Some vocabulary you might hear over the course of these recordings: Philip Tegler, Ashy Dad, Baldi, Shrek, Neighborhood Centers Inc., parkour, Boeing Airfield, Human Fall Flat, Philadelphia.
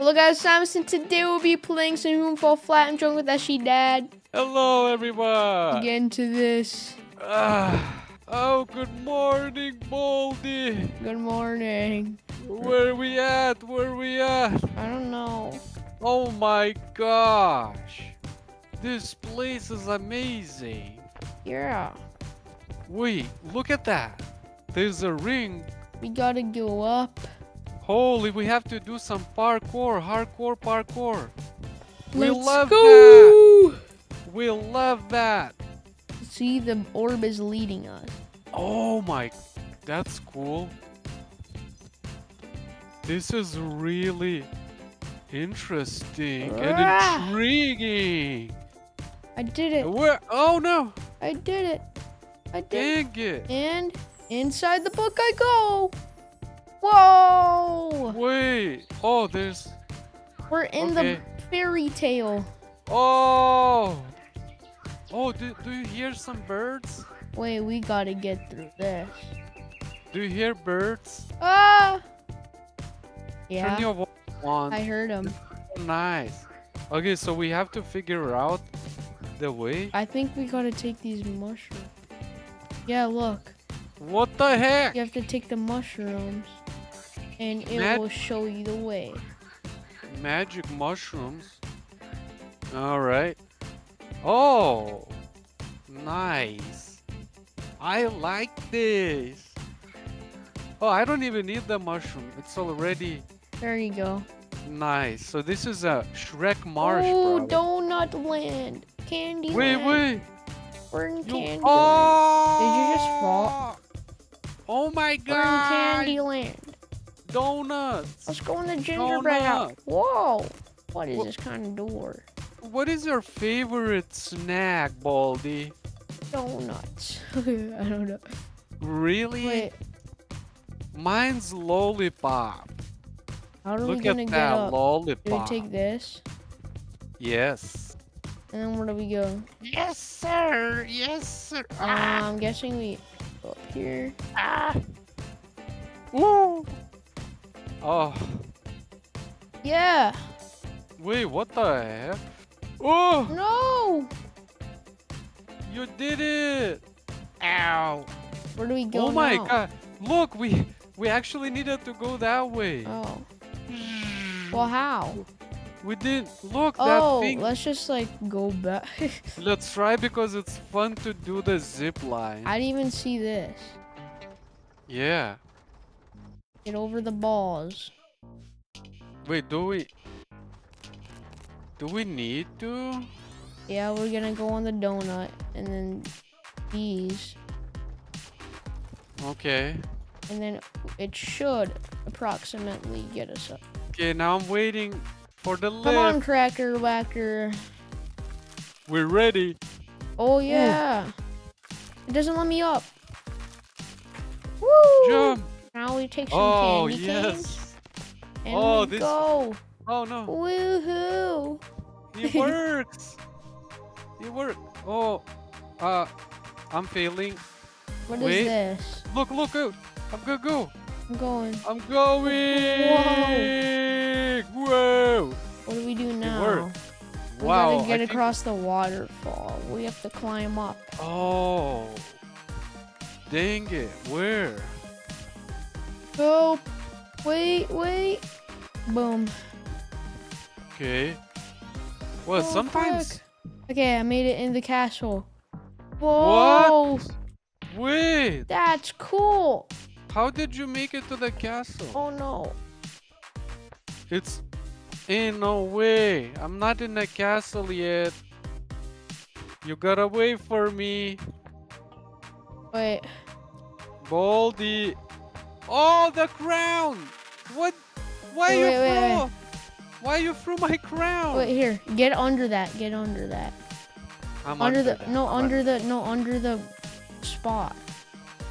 Hello guys, Samson. Today we'll be playing some Human Fall Flat. I'm joined with Ashy Dad. Hello everyone. Get into this. Oh, good morning, Baldi. Good morning. Where are we at? I don't know. Oh my gosh. This place is amazing. Yeah. Wait, look at that. There's a ring. We gotta go up. Holy, we have to do some parkour, hardcore parkour. Let's go. We love that. See, the orb is leading us. Oh my, that's cool. This is really interesting and intriguing. I did it. Where? Oh no. I did it. I did it. And inside the book I go. Whoa! Wait. Oh, there's... We're in the fairy tale. Oh! Oh, do you hear some birds? Wait, we gotta get through this. Do you hear birds? Ah! Yeah. Turn your volume on. I heard them. Nice. Okay, so we have to figure out the way. I think we gotta take these mushrooms. Yeah, look. What the heck? You have to take the mushrooms. And it will show you the way. Magic mushrooms. All right. Oh, nice. I like this. Oh, I don't even need the mushroom. It's already... There you go. Nice. So this is a Shrek marsh. Oh, donut land. Candy land. Wait. Burn candy land. Oh! Did you just fall? Oh my god. Burn candy land. Donuts. Let's go in the gingerbread house. Whoa. What is this kind of door? What is your favorite snack, Baldi? Donuts. I don't know. Really? Wait. Mine's lollipop. How are we gonna get up? Look at that lollipop. Do we take this? Yes. And then where do we go? Yes, sir. Yes, sir. I'm guessing we go up here. Woo. Oh. Yeah. Wait, what the heck? Oh! No! You did it! Ow! Where do we go now? Oh my god! Look, we actually needed to go that way. Oh. Well, how? We didn't. Look, that thing. Oh, let's just like go back. Let's try because it's fun to do the zip line. I didn't even see this. Yeah. Get over the balls. Wait, do we need to? Yeah, we're gonna go on the donut and then these. Okay. And then it should approximately get us up. Okay, now I'm waiting for the lift. Come on, Cracker Whacker. We're ready. Oh yeah. Ooh. It doesn't let me up. Woo! Jump. Now we take some candy canes. And we go. Oh no. Woohoo. It works. It worked. Oh. I'm failing. Wait. What is this? Look. I'm gonna go. I'm going. Whoa. What do we do now? It worked. Wow. We gotta get across the waterfall. We have to climb up. Oh. Dang it. Where? Help! Wait. Boom. Okay. Well, oh, sometimes... Fuck. Okay, I made it in the castle. Whoa! What? Wait! That's cool! How did you make it to the castle? Oh, no. It's... Ain't no way. I'm not in the castle yet. You gotta wait for me. Wait. Baldi. Oh, the crown! What? Why you threw my crown? Wait, here. Get under that. I'm under that. No, under the spot.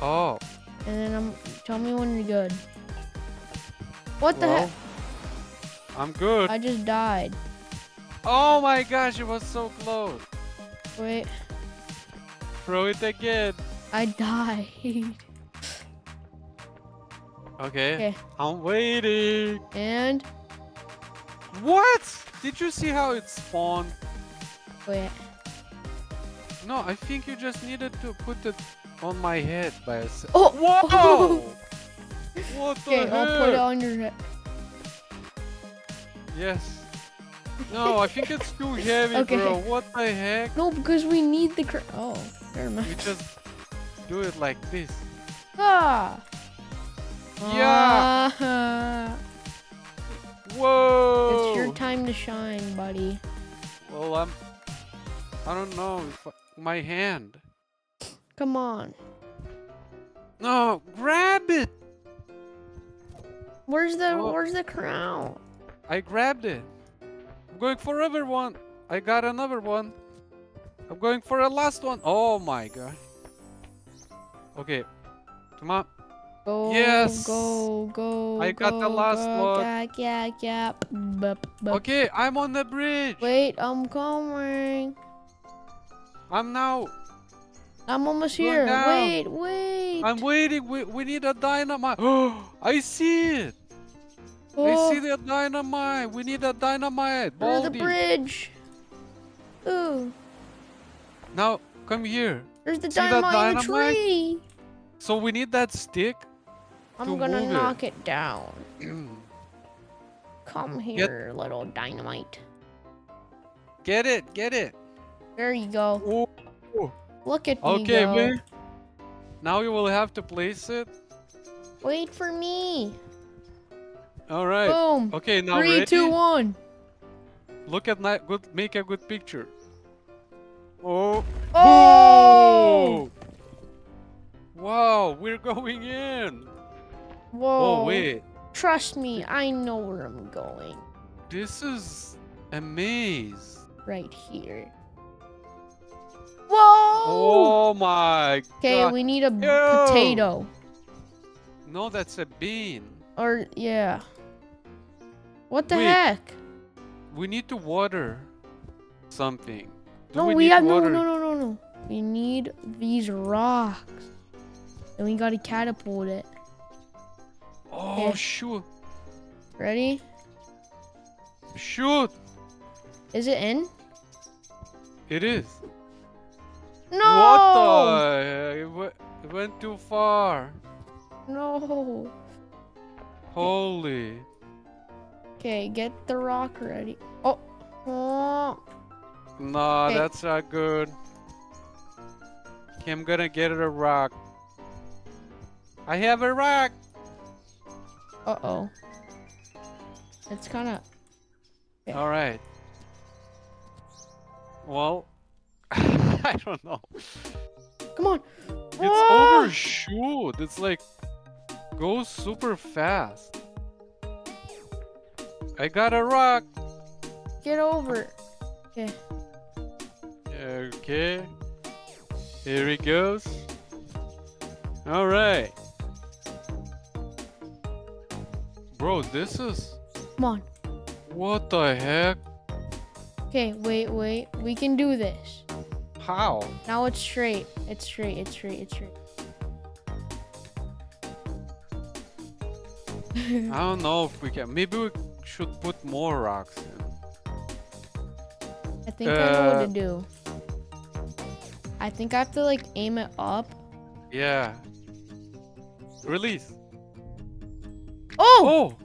Oh. And then tell me when you're good. What the heck? I'm good. I just died. Oh my gosh, it was so close. Wait. Throw it again. I died. Okay. I'm waiting. And What? Did you see how it spawned? Wait. No, I think you just needed to put it on my head by itself. Oh! Whoa! What the heck? Okay, I'll put it on your head. Yes. No, I think it's too heavy, okay. Bro. What the heck? No, because we need the oh, never mind. We just do it like this. Ah! Yeah! Whoa! It's your time to shine, buddy. Well, I don't know. If my hand. Come on. No, grab it. Where's the crown? I grabbed it. I'm going for another one. I got another one. I'm going for a last one. Oh my god. Okay. Come on. Go, yes. Go, go, I got the last one. Yeah. Okay, I'm on the bridge. Wait, I'm coming. I'm now. I'm almost here. Wait. I'm waiting. We need a dynamite. Oh, I see it. Oh. I see the dynamite. We need a dynamite. Baldi. There's the bridge. Ooh. Now, come here. There's the dynamite in the tree. So we need that stick. I'm gonna knock it down. Come here, little dynamite. Get it. There you go. Ooh. Look at me go. Okay, wait. Now you will have to place it. Wait for me. All right. Boom. Okay, now 3, 2, 1. Look at that. Good. Make a good picture. Oh. Oh. Wow, we're going in. Whoa. Oh, wait. Trust me, I know where I'm going. This is a maze. Right here. Whoa! Oh my god. Okay, we need a potato. No, that's a bean. Or, yeah. What the heck? We need to water something. No, we have water? No. We need these rocks. And we gotta catapult it. Oh, okay. Shoot. Ready? Shoot! Is it in? It is. No! What the heck? It went too far. No. Holy. Okay, get the rock ready. Oh. Nah, okay. That's not good. Okay, I'm gonna get a rock. I have a rock. Uh-oh. It's kind of... Okay. All right. Well... I don't know. Come on. It's overshoot. It's like... Go super fast. I got a rock. Get over. Okay. Okay. Here it goes. All right. Bro, this is... Come on. What the heck? Okay, wait. We can do this. How? Now it's straight. It's straight. I don't know if we can... Maybe we should put more rocks in. I think I know what to do. I think I have to, like, aim it up. Yeah. Release. Oh!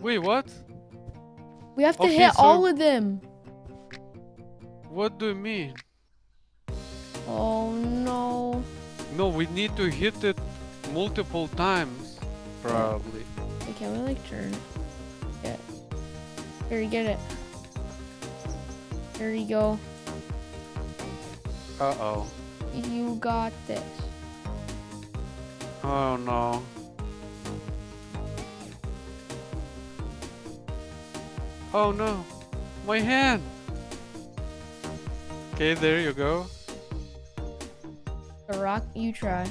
Wait, what? We have to hit all of them. What do you mean? Oh no. No, we need to hit it multiple times, probably. Okay, can we like turn? Yeah. Here, you get it. There you go. Uh-oh. You got this. Oh no. Oh no, my hand! Okay, there you go. The rock, you try.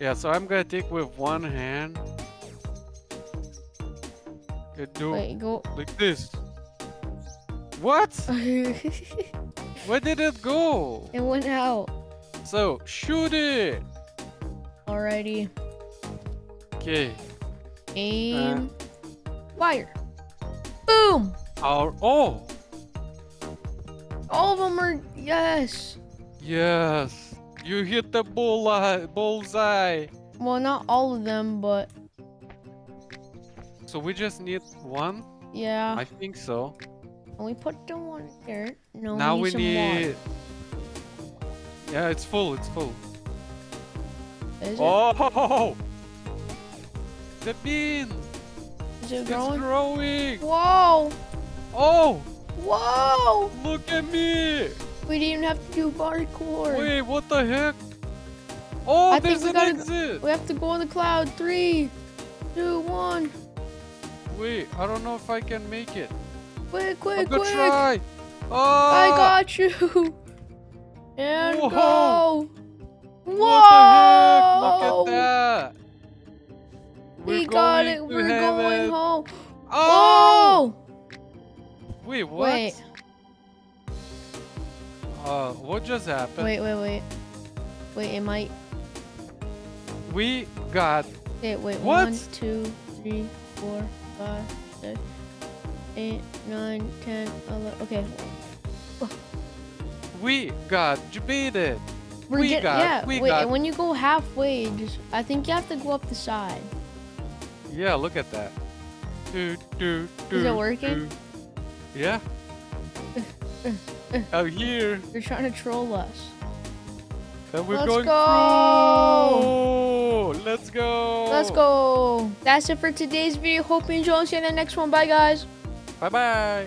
Yeah, so I'm gonna take with one hand. Okay, go like this. What? Where did it go? It went out. So, shoot it! Alrighty. Okay. Aim. Wire. Boom! Oh! All of them are... Yes! Yes! You hit the bullseye! Well, not all of them, but... So we just need one? Yeah. I think so. And we put the one there. No, now we need... Water. Yeah, it's full, it's full. Is it? Oh! The bean! Is it growing? It's growing! Whoa! Oh! Whoa! Look at me! We didn't have to do parkour. Wait, what the heck? Oh, there's an exit! We have to go in the cloud. 3, 2, 1. Wait, I don't know if I can make it. Quick! Try. Oh! I got you! And whoa. Go! Whoa! What the heck? Look at that! We got it! We're going home! Oh! Wait, what? Wait. What just happened? Wait, it might... We got... Okay, wait, what? 1, 2, 3, 4, 5, 6, 8, 9, 10, 11... Okay. We got debated! And when you go halfway, I think you have to go up the side. Yeah, look at that. Is it working? Yeah. Out here. They're trying to troll us. And we're going through. Let's go. Let's go. That's it for today's video. Hope you enjoy. See you in the next one. Bye, guys. Bye-bye.